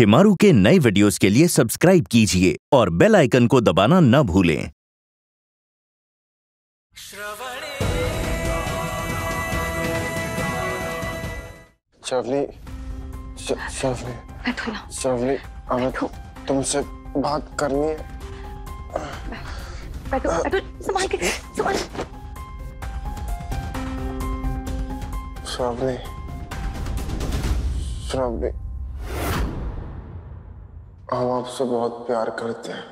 शेमारू के नए वीडियोस के लिए सब्सक्राइब कीजिए और बेल आइकन को दबाना न भूलें। श्रवणी, हमें तुमसे बात करनी है। श्रावणी, हम आपसे बहुत प्यार करते हैं।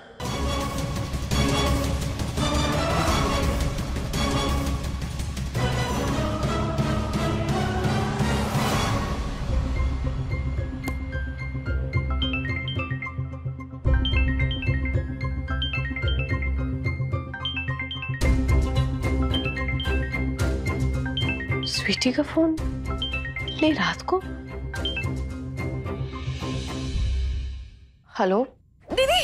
स्वीटी का फोन ले रात को। हेलो दीदी,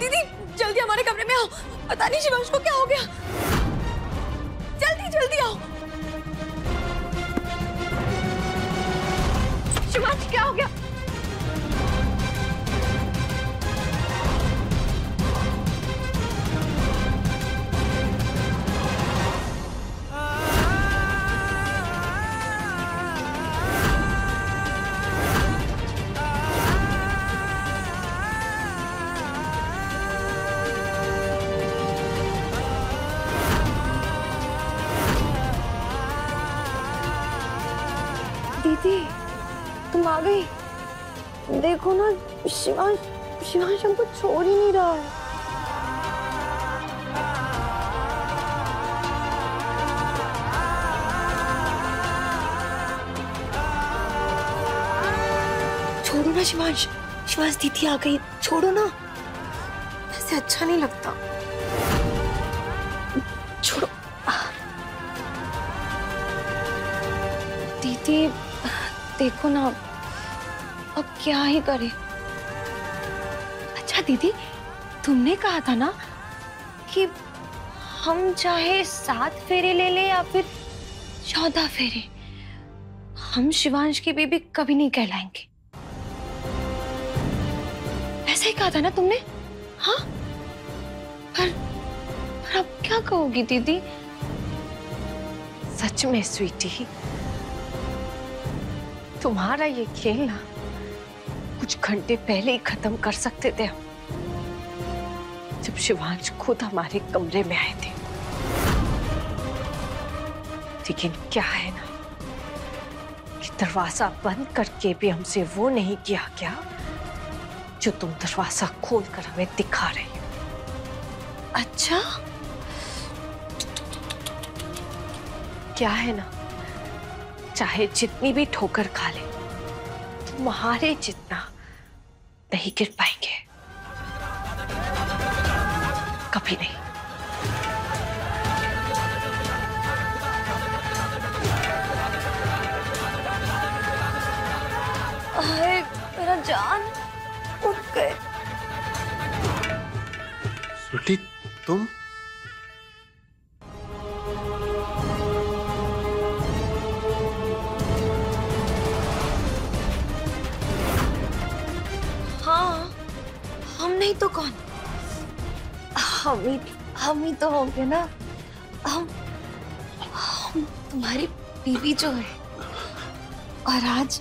दीदी जल्दी हमारे कमरे में आओ, पता नहीं शिवांश को क्या हो गया। जल्दी जल्दी आओ। शिवांश क्या हो गया? तुम आ गई? देखो ना शिवांश हमको छोड़ ही नहीं रहा है। छोड़ो ना शिवांश, दीदी आ गई, छोड़ो ना, ऐसे अच्छा नहीं लगता। छोड़ो दीदी, देखो ना अब क्या ही करे। अच्छा दीदी, तुमने कहा था ना कि हम चाहे 7 फेरे ले लें या फिर 14 फेरे, हम शिवांश की बीबी कभी नहीं कहलाएंगे। ऐसा ही कहा था ना तुमने? हाँ, पर अब क्या कहोगी दीदी? सच में स्वीटी, तुम्हारा ये खेल ना कुछ घंटे पहले ही खत्म कर सकते थे हम, जब शिवांश खुद हमारे कमरे में आए थे। लेकिन क्या है ना कि दरवाजा बंद करके भी हमसे वो नहीं किया गया जो तुम दरवाजा खोलकर हमें दिखा रही हो। अच्छा क्या है ना, चाहे जितनी भी ठोकर खा ले, तुम्हारे जितना नहीं गिर पाएंगे, कभी नहीं। अरे मेरा जान उठ गए। स्वीटी तुम? नहीं तो कौन? हम ही तो होंगे ना। हम तुम्हारी बीवी जो है, और आज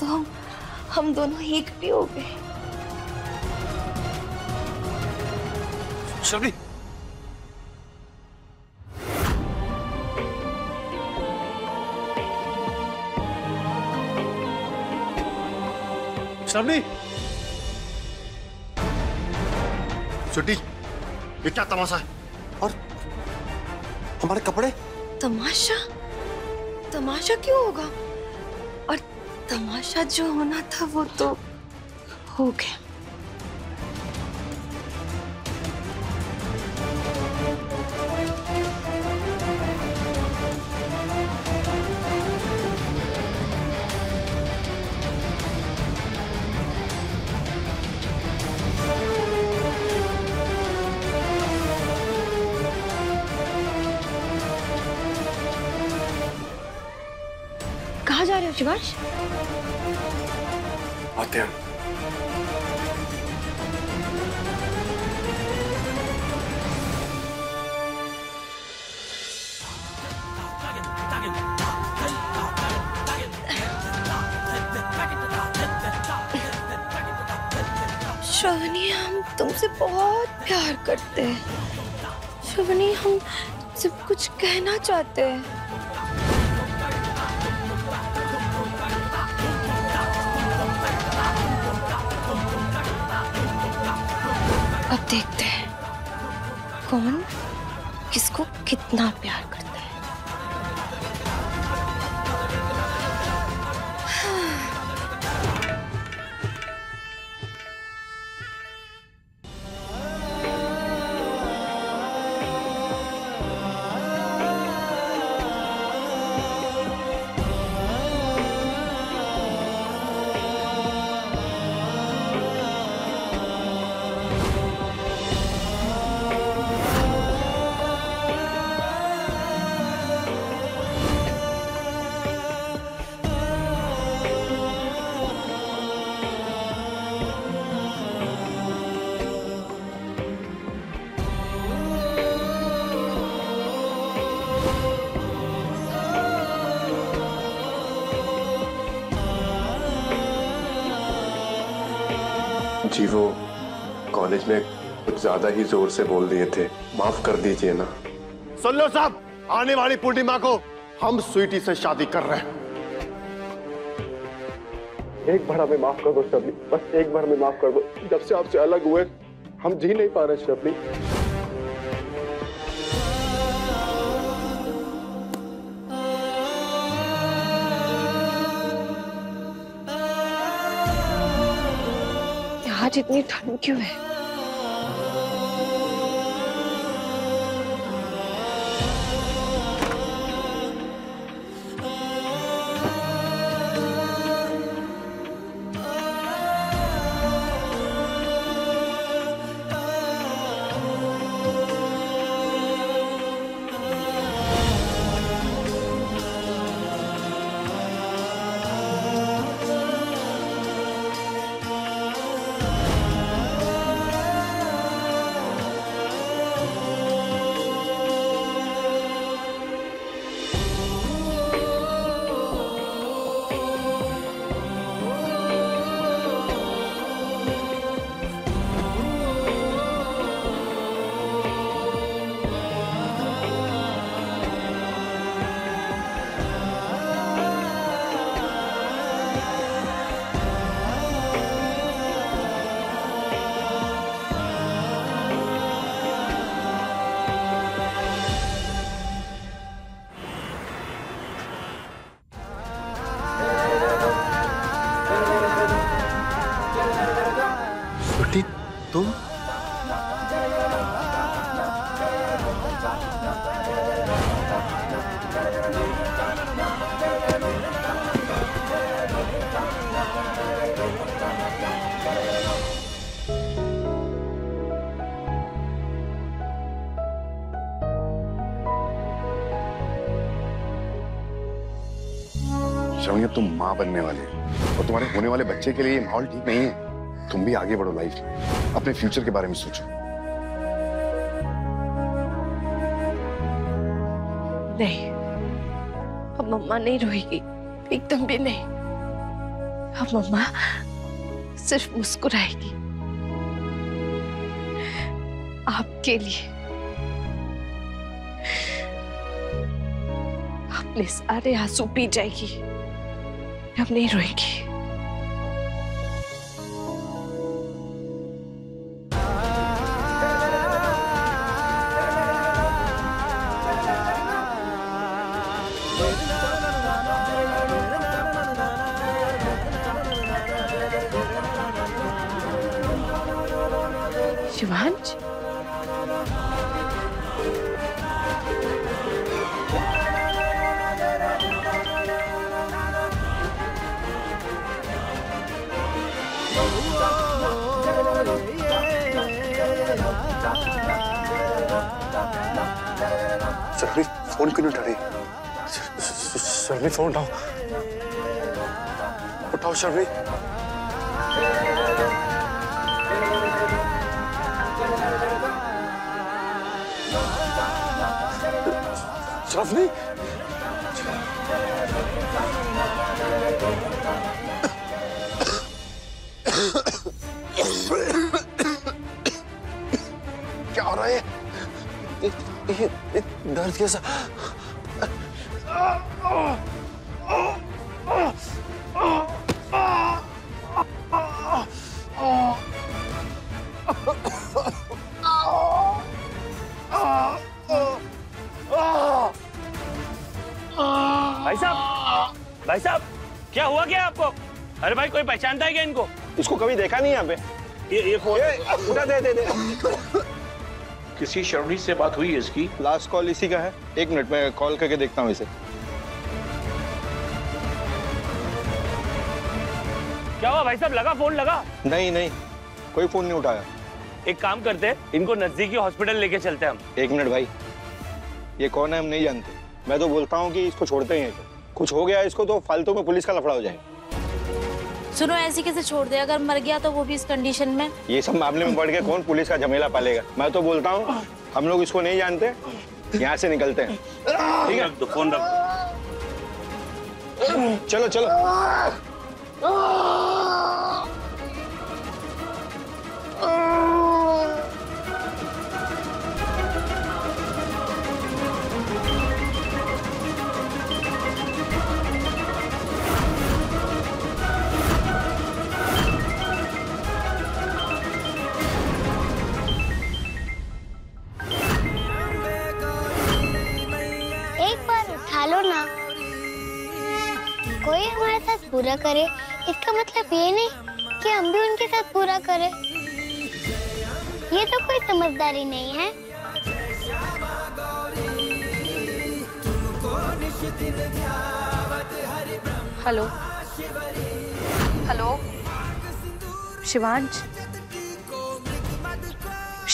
तो हम दोनों एक भी हो गए। शबनी शबनी, छोटी ये क्या तमाशा है? और हमारे कपड़े? तमाशा क्यों होगा? और तमाशा जो होना था वो तो हो गया। जा रहे हो शिवांश? आते हैं। श्रावणी, हम तुमसे बहुत प्यार करते हैं। श्रावणी, हम तुमसे कुछ कहना चाहते हैं। अब देखते हैं कौन किसको कितना प्यार करता है। जी, वो कॉलेज में कुछ ज्यादा ही जोर से बोल दिए थे, माफ कर दीजिए ना। सुन लो साहब, आने वाली पूर्णिमा को हम स्वीटी से शादी कर रहे हैं। एक बार हमें माफ कर दो शबली, बस एक बार हमें माफ कर दो। जब से आपसे अलग हुए हम जी नहीं पा रहे शबली। आज इतनी ठंड क्यों है? श्रावणी, तुम माँ बनने वाले हो और तुम्हारे होने वाले बच्चे के लिए ये माहौल ठीक नहीं है। तुम भी आगे बढ़ो लाइफ में, अपने फ्यूचर के बारे में सोचो। नहीं, अब मम्मा नहीं रोएगी, एकदम भी नहीं। अब मम्मा सिर्फ मुस्कुराएगी आपके लिए, अपने सारे आंसू पी जाएगी। अब नहीं रोएगी। शिवांश, फोन क्यों उठा रही? शर्मी, फोन उठाओ, उठाओ शर्मी। Shravani? क्या हो रहा है? ये दर्द कैसा? भाई साहब क्या हुआ क्या आपको? अरे भाई कोई पहचानता है क्या इनको? इसको कभी देखा नहीं यहाँ पे। ये फोन उठा दे। किसी शर्वनी से बात हुई है इसकी? लास्ट कॉल इसी का है। एक मिनट मैं कॉल करके देखता हूँ इसे। क्या हुआ भाई साहब, लगा फोन? लगा नहीं, कोई फोन नहीं उठाया। एक काम करते हैं, इनको नजदीकी हॉस्पिटल लेके चलते हैं हम। एक मिनट भाई, ये कौन है हम नहीं जानते। मैं तो बोलता हूँ कि इसको छोड़ते हैं। कुछ हो गया इसको तो फालतू में पुलिस का लफड़ा हो जाएगा। सुनो, ऐसी कैसे छोड़ दे? अगर मर गया तो वो भी इस कंडीशन में। ये सब मामले में बढ़ गया, कौन पुलिस का झमेला पालेगा? मैं तो बोलता हूँ हम लोग इसको नहीं जानते, यहाँ से निकलते हैं। ठीक है, तो फोन रख। चलो चलो। कोई हमारे साथ पूरा करे, इसका मतलब ये नहीं कि हम भी उनके साथ पूरा करें। ये तो कोई समझदारी नहीं है। हेलो हेलो, शिवांश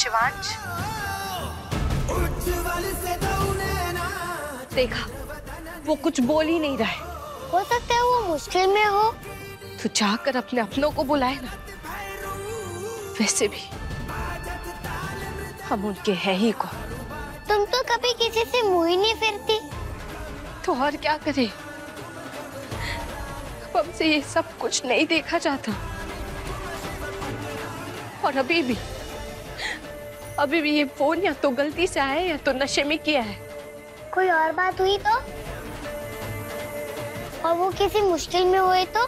शिवांश देखा, वो कुछ बोल ही नहीं रहा है। हो सकता है वो मुश्किल में हो। तू जाकर अपने अपनों को बुलाए ना। वैसे भी हम उनके हैं ही को। तुम तो कभी किसी से मुंह ही नहीं फेरती। तो और क्या करे, हमसे ये सब कुछ नहीं देखा जाता। और अभी भी ये फोन या तो गलती से आया या तो नशे में किया है। कोई और बात हुई तो? और वो किसी मुश्किल में हुए तो?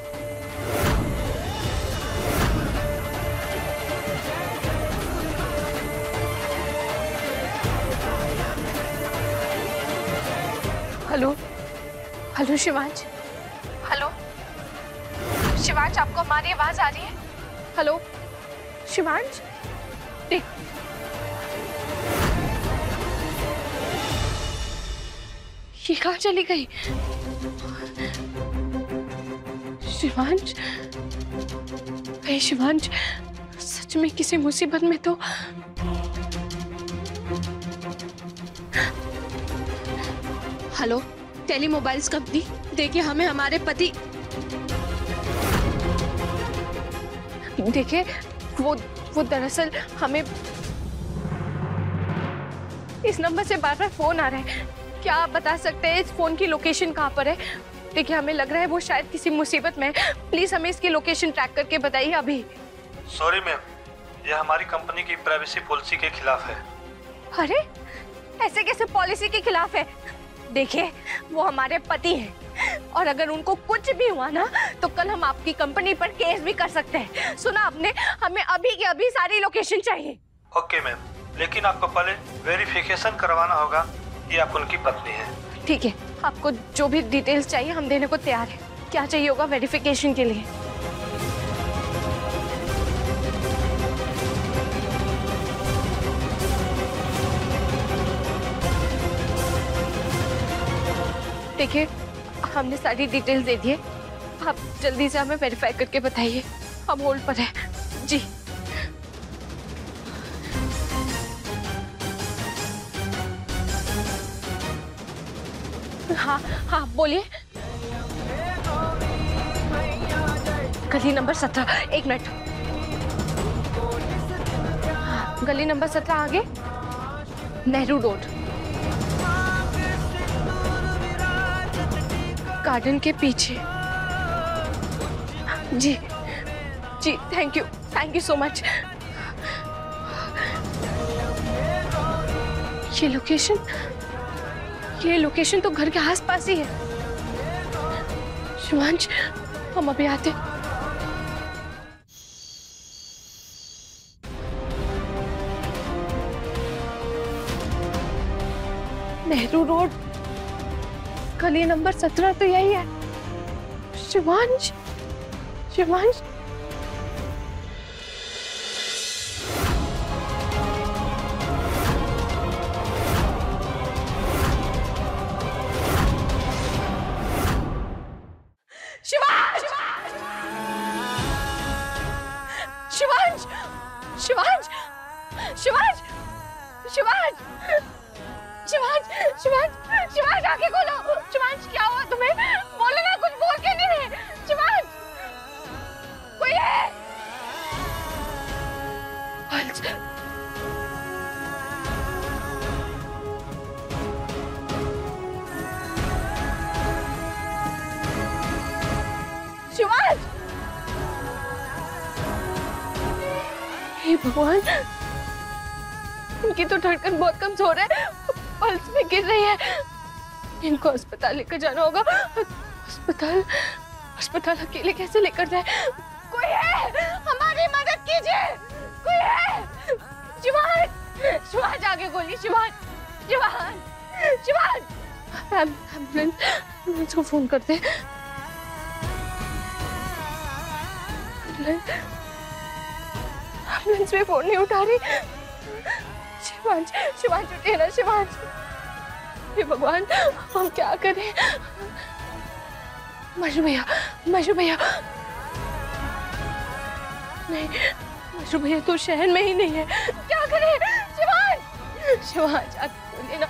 Hello hello Shivansh, hello Shivansh, आपको हमारी आवाज आ रही है? हेलो शिवांश, देख ये कहाँ चली गई? शिवांश, हे शिवांश, सच में किसी मुसीबत में तो? हेलो टेली मोबाइल्स कंपनी, देखिए हमें हमारे पति, देखिए वो दरअसल हमें इस नंबर से बार बार फोन आ रहा है। क्या आप बता सकते हैं इस फोन की लोकेशन कहाँ पर है? देखिए हमें लग रहा है वो शायद किसी मुसीबत में है। प्लीज हमें इसकी लोकेशन ट्रैक करके बताइए अभी। सॉरी मैम, ये हमारी कंपनी की प्राइवेसी पॉलिसी के खिलाफ है। अरे ऐसे कैसे पॉलिसी के खिलाफ है? देखिए वो हमारे पति हैं और अगर उनको कुछ भी हुआ ना तो कल हम आपकी कंपनी पर केस भी कर सकते हैं। सुना आपने, हमें अभी की अभी सारी लोकेशन चाहिए। ओके मैम, लेकिन आपको पहले वेरिफिकेशन करवाना होगा कि आप उनकी पत्नी है। ठीक है, आपको जो भी डिटेल्स चाहिए हम देने को तैयार हैं। क्या चाहिए होगा वेरिफिकेशन के लिए? देखिए हमने सारी डिटेल्स दे दी है, आप जल्दी से हमें वेरीफाई करके बताइए। हम होल्ड पर हैं। जी हाँ, बोलिए। गली नंबर 17। एक मिनट, गली नंबर 17 आगे नेहरू रोड। गार्डन के पीछे। जी जी, थैंक यू सो मच। ये लोकेशन तो घर के आसपास ही है। शिवांश, हम अभी आते। नेहरू रोड गली नंबर 17 तो यही है। शिवांश, शिवांश आके खोलो। शिवांश, क्या हुआ तुम्हें? बोलो ना, कुछ बोल के नहीं रहे। शिवांश, कोई है? शिवांश, हे भगवान, इनकी तो धड़कन बहुत कमजोर है, पल्स में गिर रही है। इनको अस्पताल लेकर जाना होगा। अस्पताल अकेले कैसे लेकर जाए? कोई है? हमारी मदद कीजिए, कोई है? शिवांश आगे गोली। शिवांश, एम्बुलेंस को फोन करते। एम्बुलेंस में फोन नहीं उठा रही। शिवांश उठे ना। शिवांश, हे भगवान, हम क्या करें? मजू भैया नहीं, मजू भैया तो शहर में ही नहीं है। क्या करें? शिवांश बोले ना।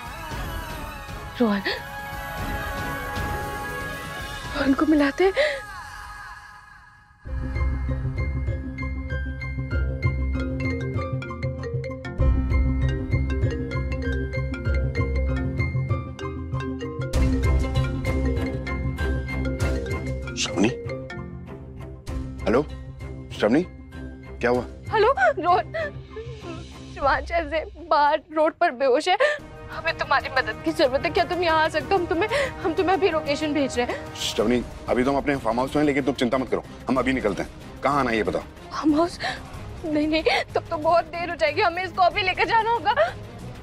रोहन को मिलाते। श्रवणी, हेलो श्रवणी, क्या हुआ? हेलो रोहन, शिवांश ऐसे बाहर रोड पर बेहोश है। हमें तुम्हारी मदद की जरूरत है, क्या तुम यहाँ आ सकते हो? हम तुम्हें अभी लोकेशन भेज रहे हैं। श्रवणी, अभी तो हम अपने फार्म हाउस में हैं, लेकिन तुम चिंता मत करो, हम अभी निकलते हैं। कहाँ आना है ये बताओ। Farm house? नहीं, तब तो बहुत देर हो जाएगी, हमें इसको अभी लेकर जाना होगा।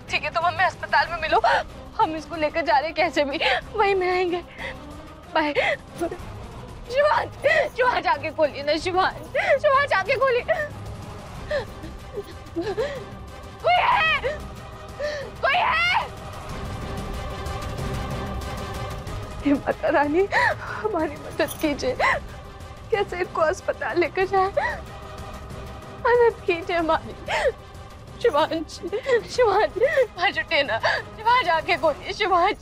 ठीक है, तुम हमें अस्पताल में मिलो, हम इसको लेकर जा रहे कैसे भी, वहीं मिलेंगे। बाय। शिवांश आके खोलिए ना। शिवांश आके खोलिए। कोई है? हे माता रानी, हमारी मदद कीजिए, कैसे इनको अस्पताल लेकर जाए? मदद कीजिए हमारी। शिवांश उठे ना। शिवांश आके खोलिए। शिवांश,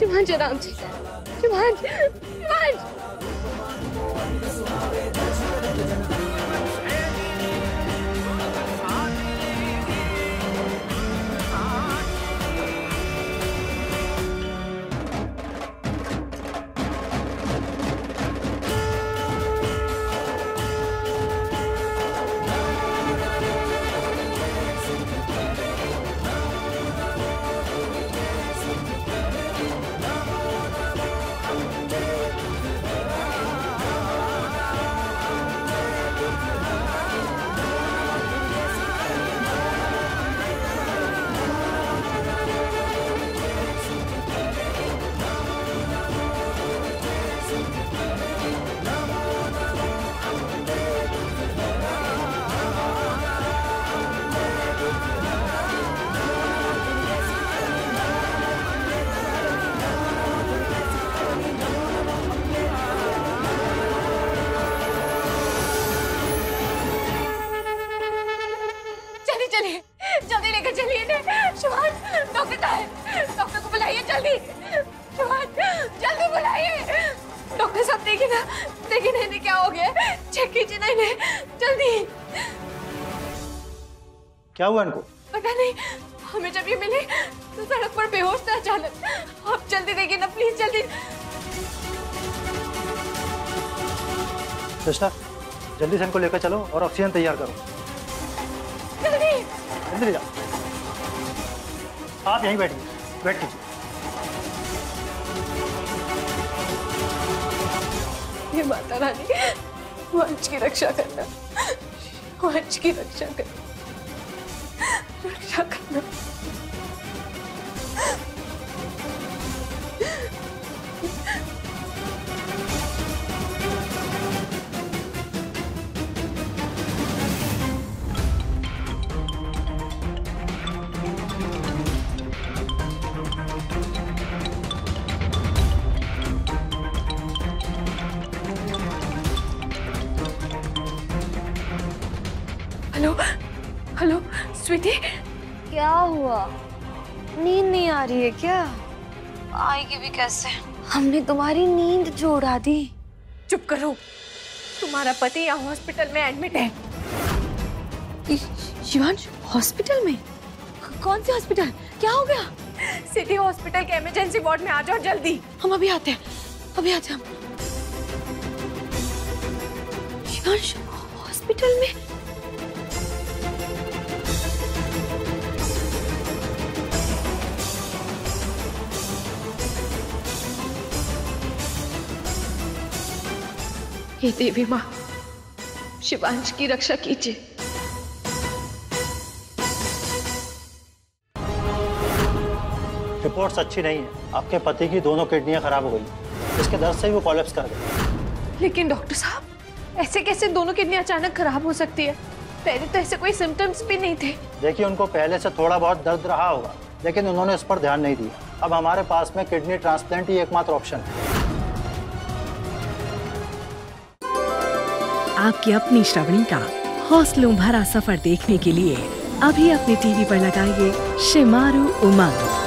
शिवांश आराम से। शिवांश ना, लेकिन इन्हें क्या हो गया? चेक कीजिए ना इन्हें, जल्दी। क्या हुआ इनको? पता नहीं, हमें जब ये मिले तो सड़क पर बेहोश था अचानक। आप जल्दी देखिए ना प्लीज, जल्दी। कृष्णा, जल्दी से इनको लेकर चलो और ऑक्सीजन तैयार करो। जल्दी जल्दी जाओ। आप यहीं बैठिए, वेट कीजिए। माता रानी, वंश की रक्षा करना, वंश की रक्षा करना, रक्षा करना। हेलो स्वीटी, क्या हुआ? नींद नहीं आ रही है क्या? आएगी भी कैसे? हमने तुम्हारी नींद जोड़ा दी। चुप करो, तुम्हारा पति यहाँ हॉस्पिटल में एडमिट है। शिवांश हॉस्पिटल में? कौन से हॉस्पिटल? क्या हो गया? सिटी हॉस्पिटल के इमरजेंसी वार्ड में आ जाओ जल्दी। हम अभी आते हैं, अभी आते हैं हम। शिवांश हॉस्पिटल में? हे देवी माँ, शिवांश की रक्षा कीजिए। रिपोर्ट्स अच्छी नहीं है। आपके पति की दोनों किडनियां खराब हो गई, इसके दर्द से ही वो कोलैप्स कर गए। लेकिन डॉक्टर साहब, ऐसे कैसे दोनों किडनी अचानक खराब हो सकती है? पहले तो ऐसे कोई सिम्टम्स भी नहीं थे। देखिए, उनको पहले से थोड़ा बहुत दर्द रहा होगा, लेकिन उन्होंने इस पर ध्यान नहीं दिया। अब हमारे पास में किडनी ट्रांसप्लांट ही एकमात्र ऑप्शन है। आपकी अपनी श्रवणी का हौसलों भरा सफर देखने के लिए अभी अपने टीवी पर लगाइए शेमारू उमंग।